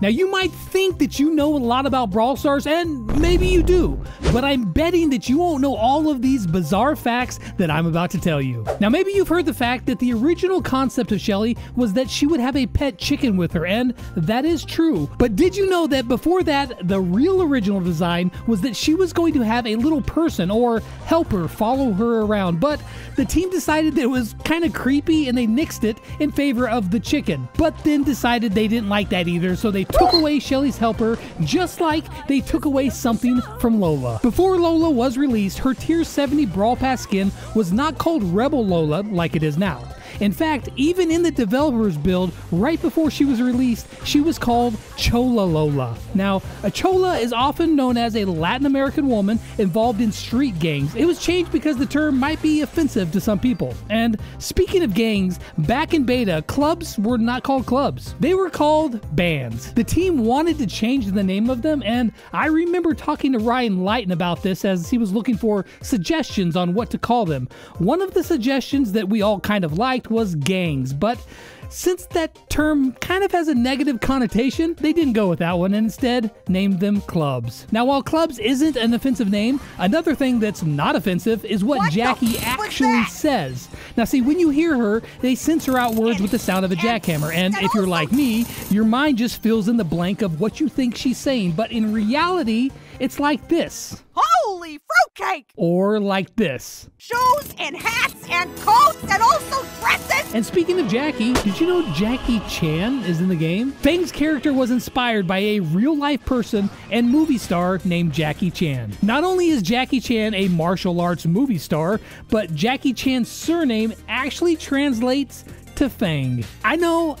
Now, you might think that you know a lot about Brawl Stars, and maybe you do, but I'm betting that you won't know all of these bizarre facts that I'm about to tell you. Now, maybe you've heard the fact that the original concept of Shelly was that she would have a pet chicken with her, and that is true. But did you know that before that, the real original design was that she was going to have a little person or helper follow her around, but the team decided that it was kind of creepy and they nixed it in favor of the chicken, but then decided they didn't like that either, so they took away Shelly's helper, just like they took away something from Lola. Before Lola was released, her Tier 70 Brawl Pass skin was not called Rebel Lola like it is now. In fact, even in the developer's build, right before she was released, she was called Chola Lola. Now, a Chola is often known as a Latin American woman involved in street gangs. It was changed because the term might be offensive to some people. And speaking of gangs, back in beta, clubs were not called clubs. They were called bands. The team wanted to change the name of them, and I remember talking to Ryan Lighton about this as he was looking for suggestions on what to call them. One of the suggestions that we all kind of liked was gangs, but since that term kind of has a negative connotation, they didn't go with that one and instead named them clubs. Now, while clubs isn't an offensive name, another thing that's not offensive is what Jackie actually says. Now, see, when you hear her, they censor out words with the sound of a jackhammer, and if you're like me, your mind just fills in the blank of what you think she's saying, but in reality, it's like this. Holy fruitcake! Or like this. Shoes and hats and coats and also dresses! And speaking of Jackie, did you know Jackie Chan is in the game? Fang's character was inspired by a real-life person and movie star named Jackie Chan. Not only is Jackie Chan a martial arts movie star, but Jackie Chan's surname actually translates to Fang. I know,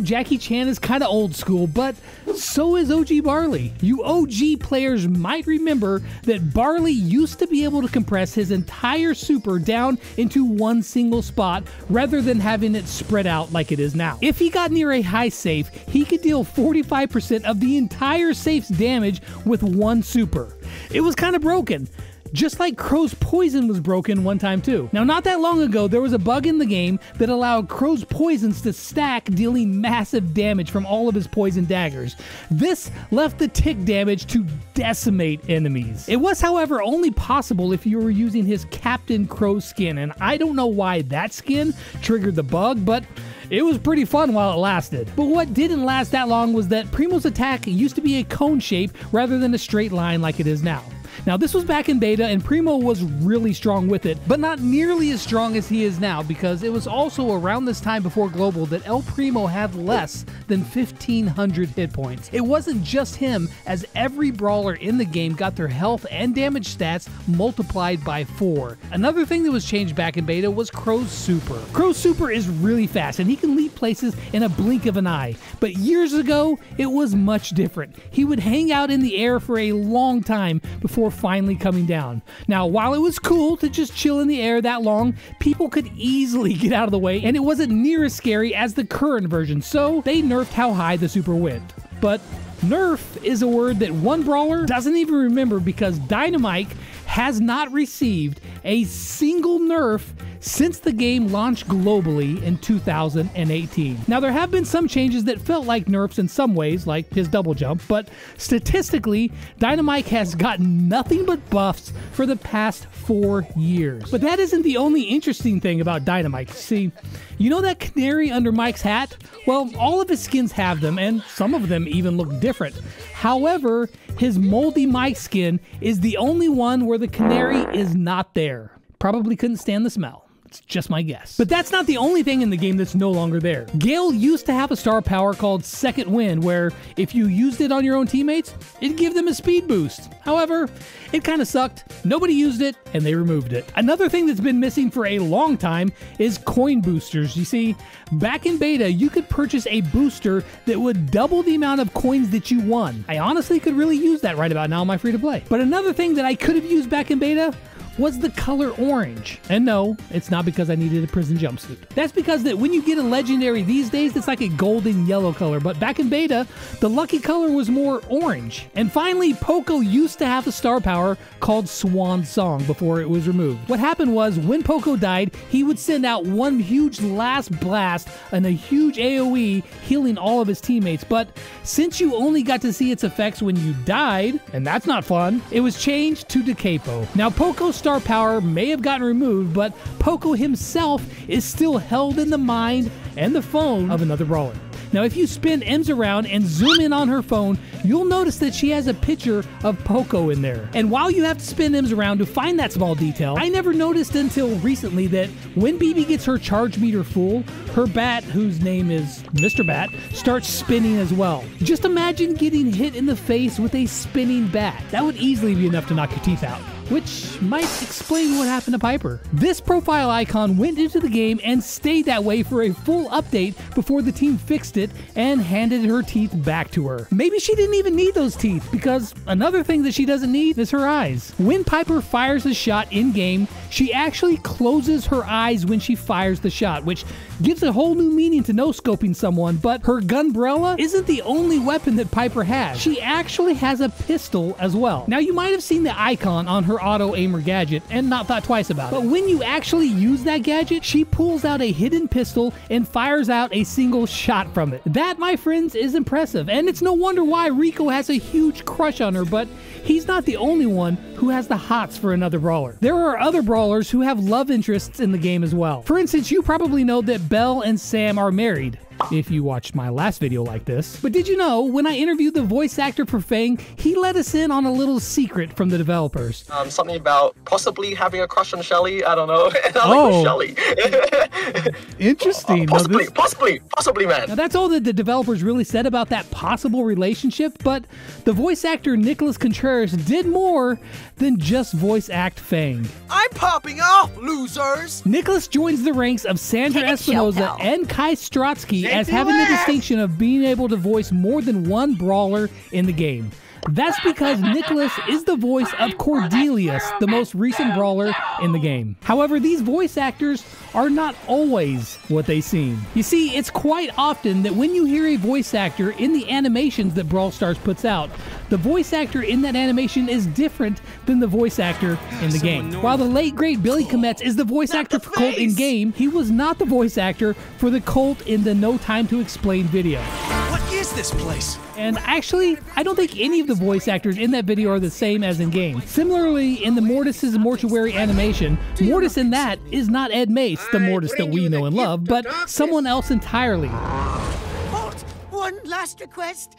Jackie Chan is kind of old school, but so is OG Barley. You OG players might remember that Barley used to be able to compress his entire super down into one single spot rather than having it spread out like it is now. If he got near a high safe, he could deal 45% of the entire safe's damage with one super. It was kind of broken. Just like Crow's poison was broken one time too. Now, not that long ago, there was a bug in the game that allowed Crow's poisons to stack, dealing massive damage from all of his poison daggers. This left the tick damage to decimate enemies. It was, however, only possible if you were using his Captain Crow skin, and I don't know why that skin triggered the bug, but it was pretty fun while it lasted. But what didn't last that long was that Primo's attack used to be a cone shape rather than a straight line like it is now. Now, this was back in beta, and Primo was really strong with it, but not nearly as strong as he is now, because it was also around this time before Global that El Primo had less than 1,500 hit points. It wasn't just him, as every brawler in the game got their health and damage stats multiplied by 4. Another thing that was changed back in beta was Crow's super. Crow's super is really fast, and he can leap places in a blink of an eye, but years ago, it was much different. He would hang out in the air for a long time before finally coming down. Now, while it was cool to just chill in the air that long, people could easily get out of the way, and it wasn't near as scary as the current version, so they nerfed how high the super went. But nerf is a word that one brawler doesn't even remember, because Dynamike has not received a single nerf since the game launched globally in 2018. Now, there have been some changes that felt like nerfs in some ways, like his double jump, but statistically, Dynamike has gotten nothing but buffs for the past 4 years. But that isn't the only interesting thing about Dynamike. See, you know that canary under Mike's hat? Well, all of his skins have them, and some of them even look different. However, his Moldy Mike skin is the only one where the canary is not there. Probably couldn't stand the smell. It's just my guess. But that's not the only thing in the game that's no longer there. Gale used to have a star power called Second Wind, where if you used it on your own teammates, it'd give them a speed boost. However, it kind of sucked. Nobody used it, and they removed it. Another thing that's been missing for a long time is coin boosters. You see, back in beta, you could purchase a booster that would double the amount of coins that you won. I honestly could really use that right about now on my free-to-play. But another thing that I could have used back in beta was the color orange. And no, it's not because I needed a prison jumpsuit. That's because that when you get a legendary these days, it's like a golden yellow color. But back in beta, the lucky color was more orange. And finally, Poco used to have a star power called Swan Song before it was removed. What happened was when Poco died, he would send out one huge last blast and a huge AoE healing all of his teammates. But since you only got to see its effects when you died, and that's not fun, it was changed to De Capo. Now Poco's star power may have gotten removed, but Poco himself is still held in the mind and the phone of another brawler. Now, if you spin Emz around and zoom in on her phone, you'll notice that she has a picture of Poco in there. And while you have to spin Emz around to find that small detail, I never noticed until recently that when BB gets her charge meter full, her bat, whose name is Mr. Bat, starts spinning as well. Just imagine getting hit in the face with a spinning bat. That would easily be enough to knock your teeth out, which might explain what happened to Piper. This profile icon went into the game and stayed that way for a full update before the team fixed it and handed her teeth back to her. Maybe she didn't even need those teeth, because another thing that she doesn't need is her eyes. When Piper fires a shot in game, she actually closes her eyes when she fires the shot, which gives a whole new meaning to no-scoping someone, but her gunbrella isn't the only weapon that Piper has. She actually has a pistol as well. Now you might have seen the icon on her auto aimer gadget and not thought twice about it. But when you actually use that gadget, she pulls out a hidden pistol and fires out a single shot from it. That, my friends, is impressive. And it's no wonder why Rico has a huge crush on her, but he's not the only one who has the hots for another brawler. There are other brawlers who have love interests in the game as well. For instance, you probably know that Belle and Sam are married, if you watched my last video like this. But did you know, when I interviewed the voice actor for Fang, he let us in on a little secret from the developers. Something about possibly having a crush on Shelly, I don't know. And I was like, Shelly. Interesting. Possibly, man. Now, that's all that the developers really said about that possible relationship, but the voice actor Nicholas Contreras did more than just voice act Fang. I'm popping off, losers! Nicholas joins the ranks of Sandra Espinosa and Kai Stratsky as having the distinction of being able to voice more than one brawler in the game. That's because Nicholas is the voice of Cordelius, the most recent brawler in the game. However, these voice actors are not always what they seem. You see, it's quite often that when you hear a voice actor in the animations that Brawl Stars puts out, the voice actor in that animation is different than the voice actor in the game. While the late great Billy Kmetz is the voice actor for Colt in game, he was not the voice actor for the Colt in the No Time to Explain video. What is this place? And actually, I don't think any of the voice actors in that video are the same as in game. Similarly, in the Mortis's Mortuary animation, Mortis in that is not Ed Mace, the Mortis that we know and love, but someone else entirely. Halt! One last request.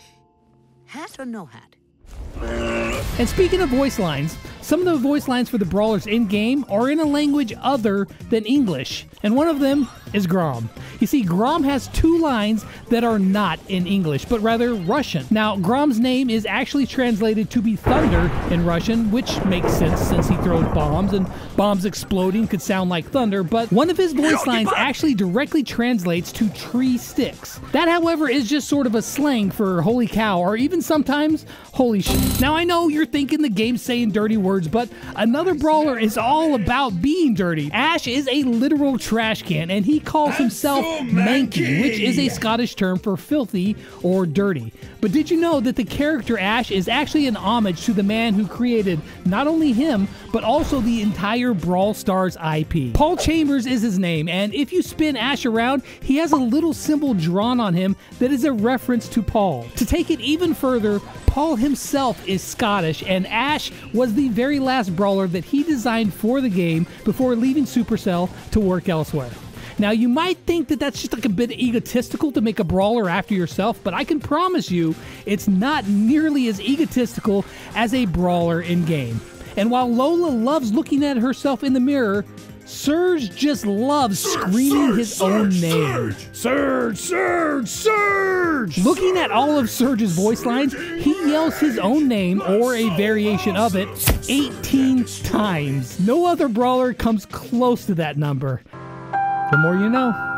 Hat or no hat? And speaking of voice lines, some of the voice lines for the brawlers in-game are in a language other than English, and one of them is Grom. You see, Grom has two lines that are not in English, but rather Russian. Now, Grom's name is actually translated to be thunder in Russian, which makes sense since he throws bombs, and bombs exploding could sound like thunder, but one of his voice lines actually directly translates to tree sticks. That, however, is just sort of a slang for holy cow, or even sometimes holy shit. Now, I know you're thinking the game's saying dirty words, but another brawler is all about being dirty. Ash is a literal trash can, and he calls himself Mankey, which is a Scottish term for filthy or dirty. But did you know that the character Ash is actually an homage to the man who created not only him, but also the entire Brawl Stars IP? Paul Chambers is his name, and if you spin Ash around, he has a little symbol drawn on him that is a reference to Paul. To take it even further, Paul himself is Scottish, and Ash was the very last brawler that he designed for the game before leaving Supercell to work elsewhere. Now, you might think that that's just like a bit egotistical to make a brawler after yourself, but I can promise you it's not nearly as egotistical as a brawler in-game. And while Lola loves looking at herself in the mirror, Surge just loves screaming his own name. Surge! Looking at all of Surge's voice lines, he yells his own name, or a variation of it, 18 times. No other brawler comes close to that number. The more you know.